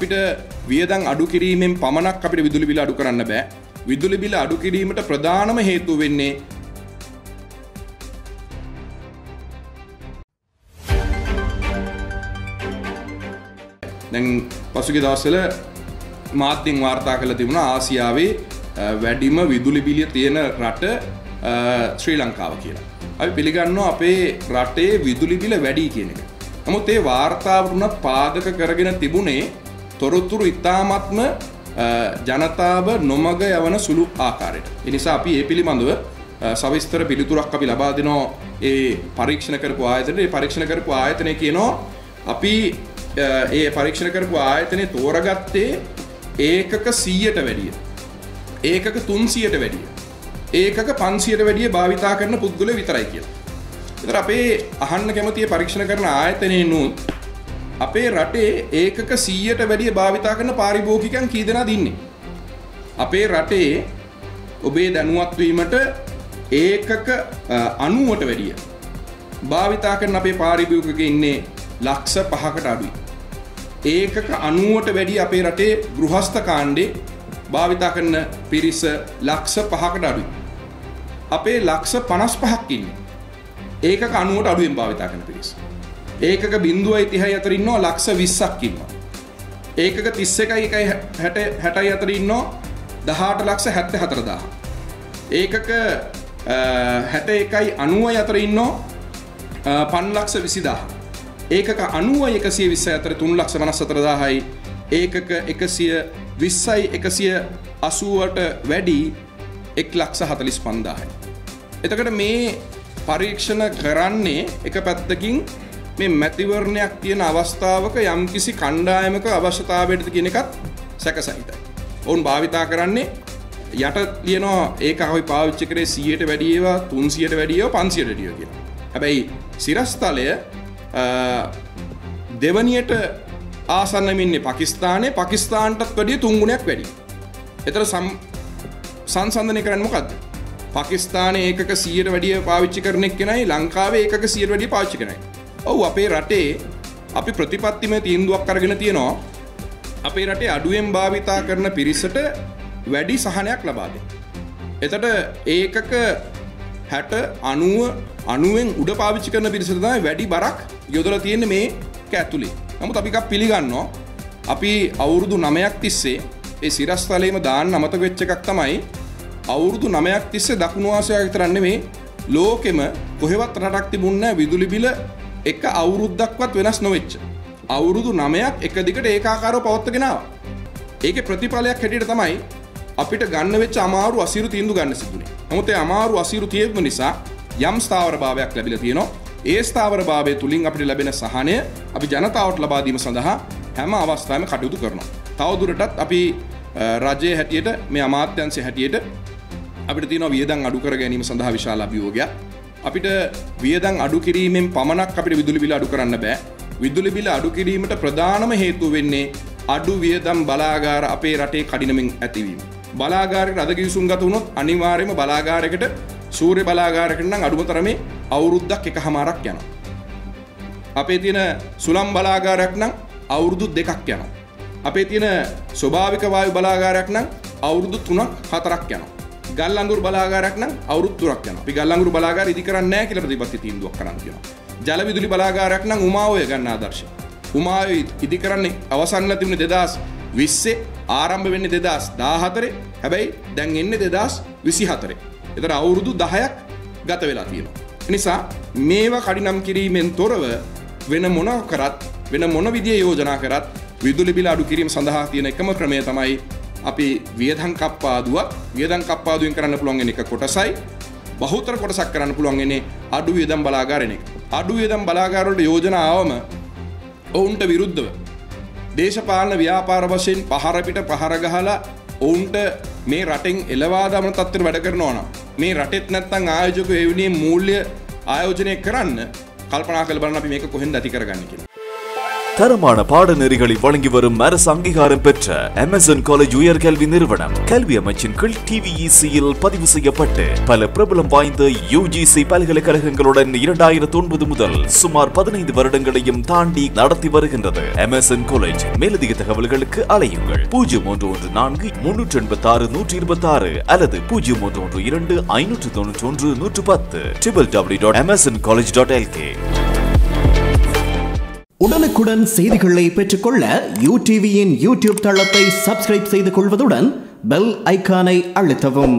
අපිට වියදම් අඩු කිරීමෙන් පමණක් අපිට විදුලි බිල අඩු කරන්න බෑ. විදුලි බිල අඩු කිරීමට ප්‍රධානම හේතුව වෙන්නේ දැන් පසුගිය දවස්වල මාධ්‍යෙන් වාර්තා කළ තිබුණා ආසියාවේ වැඩිම විදුලි බිල තියෙන රට ශ්‍රී ලංකාව කියලා. අපි පිළිගන්නවා අපේ රටේ විදුලි බිල වැඩි කියන එක. නමුත් ඒ වාර්තාව වුණත් පාදක කරගෙන තිබුණේ තොරතුරු ඉතාමත්ම ජනතාව නොමග යවන සුළු ආකාරයට. ඒ නිසා අපි මේ පිළිබඳව සවිස්තර පිළිතුරක් අපි ලබා දෙනවා ඒ පරීක්ෂණ කරපු ආයතනයේ. ඒ පරීක්ෂණ කරපු ආයතනය කියනවා අපි ඒ පරීක්ෂණ කරපු ආයතනයේ තෝරගත්තේ ඒකක 100ට වැඩිය. ඒකක 300ට වැඩිය. ඒකක 500ට වැඩිය භාවිතා කරන පුද්ගලයෝ විතරයි කියලා. ඒතර අපේ අහන්න කැමතියි පරීක්ෂණ කරන ආයතනයේනොත් අපේ රටේ ඒකක 100ට වැඩිය භාවිතා කරන පාරිභෝගිකයන් කී දෙනාද ඉන්නේ? අපේ රටේ ඔබේ දැනුවත් වීමට ඒකක 90ට වැඩිය භාවිතා කරන අපේ පාරිභෝගිකයෝ ඉන්නේ ලක්ෂ 5කට අඩුයි. ඒකක 90ට වැඩිය අපේ රටේ ගෘහස්ත කාණ්ඩේ භාවිතා කරන පිරිස ලක්ෂ 5කට අඩුයි. අපේ ලක්ෂ 55ක් ඉන්නේ ඒකක 90ට අඩුවෙන් භාවිතා කරන පිරිස. ඒකක 0.30 අතර ඉන්නවා ලක්ෂ 20ක් ඉන්නවා. ඒකක 31යි 60යි අතර ඉන්නවා 18 ලක්ෂ 74000. ඒකක 61යි 90යි අතර ඉන්නවා 5 ලක්ෂ 20000. ඒකක 90යි 120යි අතර 3 ලක්ෂ 54000යි. ඒකක 120යි 180ට වැඩි 1 ලක්ෂ 45000යි. එතකොට මේ පරීක්ෂණ කරන්නේ එක පැත්තකින් මේ මැතිවරණයක් තියෙන අවස්ථාවක යම්කිසි කණ්ඩායමක අවශ්‍යතාවයටද කියන එකත් සැකසිතයි. ඔවුන් භාවිතා කරන්නේ යට ලියනවා ඒක අපි පාවිච්චි කරේ 100ට වැඩි ඒවා 300ට වැඩි ඒවා 500ට වැඩි ඒවා කියලා. හැබැයි සිරස්තලය දෙවනියට ආසන්නම ඉන්නේ පාකිස්තානයේ. පාකිස්තානටත් වැඩිය 3 ගුණයක් වැඩි. ඒතර සංසන්දනය කරන්නේ මොකද්ද? පාකිස්තානයේ ඒකක 100ට වැඩිය පාවිච්චි කරන එක්කෙනයි ලංකාවේ ඒකක 100ට වැඩිය පාවිච්චි කරන එක. ඔව් අපේ රටේ අපි ප්‍රතිපත්තිමය තීන්දුවක් අරගෙන තියෙනවා අපේ රටේ අඩුවෙන් භාවිතා කරන පිරිසට වැඩි සහනයක් ලබා දෙන්න. එතකොට ඒකක 60 90 90න් උඩ පාවිච්චි කරන පිරිසට තමයි වැඩි බරක් යොදලා තියෙන්නේ මේක ඇතුලේ. නමුත් අපි එකක් පිළිගන්නවා අපි අවුරුදු 9ක් තිස්සේ ඒ සිරස්තලයේම දාන්න අමතක වෙච්ච එකක් තමයි අවුරුදු 9ක් තිස්සේ දකුණු ආසියාව විතර නෙමේ ලෝකෙම කොහෙවත් රටක් තිබුණ නැහැ විදුලි බිල එක අවුරුද්දක්වත් වෙනස් නොවෙච්ච. අවුරුදු 9ක් එක දිගට ඒකාකාරව පවත්වාගෙන ආවා. ඒකේ ප්‍රතිඵලයක් හැටියට තමයි අපිට ගන්න වෙච්ච අමාරු අසීරු තීන්දුව ගන්න සිදුනේ. නමුත් ඒ අමාරු අසීරු තීන්දුව නිසා යම් ස්ථාවරභාවයක් ලැබිලා තියෙනවා. ඒ ස්ථාවරභාවය තුලින් අපිට ලැබෙන සහනය අපි ජනතාවට ලබා දීම සඳහා හැම අවස්ථාවෙම කටයුතු කරනවා. තවදුරටත් අපි රජයේ හැටියට මේ අමාත්‍යංශයේ හැටියට අපිට තියෙනවා වියදම් අඩු කර ගැනීම සඳහා විශාල අභියෝගයක්. අපිට වියදම් අඩු කිරීමෙන් පමණක් අපිට විදුලි බිල අඩු කරන්න බෑ. විදුලි බිල අඩු කිරීමට ප්‍රධානම හේතුව වෙන්නේ අඩු වියදම් බලාගාර අපේ රටේ කඩිනමින් ඇතිවීම. බලාගාරයකට අද කිවිසුම් ගත වුණොත් අනිවාර්යයෙන්ම බලාගාරයකට සූර්ය බලාගාරයකට නම් අඩුම තරමේ අවුරුද්දක් එකමාරක් යනවා. අපේ තියෙන සුළම් බලාගාරයක් නම් අවුරුදු 2ක් යනවා. අපේ තියෙන ස්වභාවික වායු බලාගාරයක් නම් අවුරුදු 3-4ක් යනවා. ගල් අඟුරු බලාගාරයක් නම් අවුරුදු 3ක් යනවා. අපි ගල් අඟුරු බලාගාර ඉදි කරන්නේ නැහැ කියලා ප්‍රතිපත්ති තීන්දුවක් කරන් කියනවා. ජල විදුලි බලාගාරයක් නම් උමාවය ගන්න ආදර්ශය. උමාවය ඉදි කරන්නේ අවසන් වෙලා තිබුණේ 2020 ආරම්භ වෙන්නේ 2014. හැබැයි දැන් එන්නේ 2024. ඒතර අවුරුදු 10ක් ගත වෙලා තියෙනවා. ඒ නිසා මේවා කඩිනම් කිරීමෙන් තොරව වෙන මොන කරත් වෙන මොන විදිහේ යෝජනා කරත් විදුලි බිල අඩු කිරීම සඳහා තියෙන එකම ක්‍රමය තමයි අපි වියදම් කප්පාදුවක් වියදම් කප්පාදුවෙන් කරන්න පුළුවන් වෙන එක කොටසයි බහුතර කොටසක් කරන්න පුළුවන් වෙන්නේ අඩු වියදම් බලාගාරෙන එක. අඩු වියදම් බලාගාර වලට යෝජනා ආවම ඔවුන්ට විරුද්ධව දේශපාලන ව්‍යාපාර වශයෙන් පහර පිට පහර ගහලා ඔවුන්ට මේ රටෙන් එළවා දමන තත්ත්වෙට වැඩ කරනවා නම් මේ රටෙත් නැත්තම් ආයෝජකයෝ ඒ විදිහේ මූල්‍ය ආයෝජනය කරන්න කල්පනා කරලා බලන්න අපි මේක කොහෙන්ද ඇති කරගන්නේ කියලා. தரமான பாடநெறிகளை வழங்கி வரும் அரசு அங்கீகாரம் பெற்ற அமேசான் காலேஜ் உயர்கல்வி நிறுவனம் கல்வி அமைச்சின் கீழ் டிவிஇசியில் பதிவு செய்யப்பட்டு பல பிரபலம் வாய்ந்த யுஜிசி பல்கலைக்கழகங்களுடன் 2009 முதல் சுமார் 15 வருடங்களையும் தாண்டி நடத்தி வருகின்றது. அமேசான் காலேஜ் மேலதிக தகவல்களுக்கு அழையுங்கள் 0 3 4 3 8 6 126 அல்லது 0 3 1 2 5 9 1 110 www.amazoncollege.lk. உடனுக்குடன் செய்திகளை பெற்றுக்கொள்ள யூடிவியின் யூடியூப் தளத்தை சப்ஸ்கிரைப் செய்து கொள்வதுடன் பெல் ஐக்கானை அழுத்தவும்.